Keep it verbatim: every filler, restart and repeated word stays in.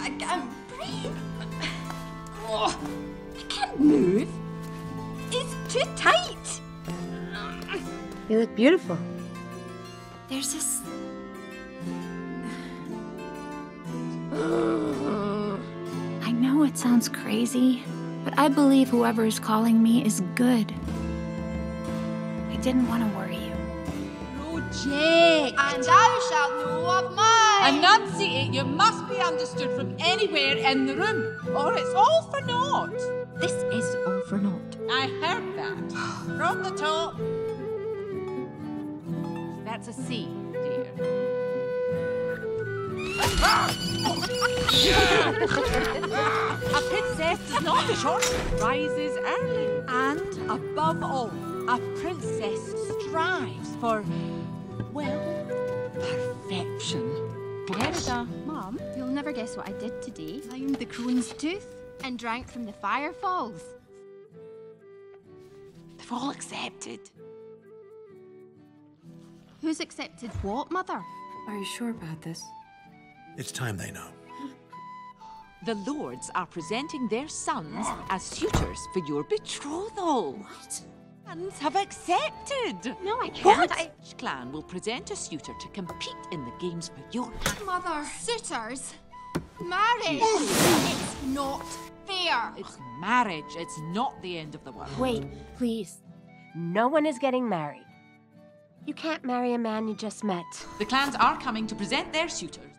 I can't breathe. Oh, I can't move. It's too tight. You look beautiful. There's this... I know it sounds crazy, but I believe whoever is calling me is good. I didn't want to worry you. No, Jake. And thou shalt know of mine. Enunciate it, you must be understood from anywhere in the room, or it's all for naught. This is all for naught. I heard that. From the top. That's a C, dear. A princess does not shortly rises early. And, above all, a princess strives for, well, perfection. Merida, Mum, you'll never guess what I did today. Climbed the crone's tooth and drank from the firefalls. They've all accepted. Who's accepted what, Mother? Are you sure about this? It's time they know. The lords are presenting their sons as suitors for your betrothal. What? Have accepted. No, I can't. I... Each clan will present a suitor to compete in the games for your mother. Suitors, marriage. It's not fair. It's marriage. It's not the end of the world. Wait, please. No one is getting married. You can't marry a man you just met. The clans are coming to present their suitors.